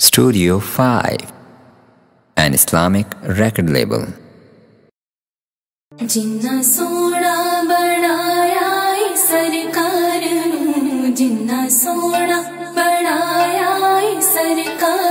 Studio 5, an Islamic record label. Jina Sohna Bnaya Ay Sarkar Nu, Jina Sohna Bnaya Ay Sarkar Nu.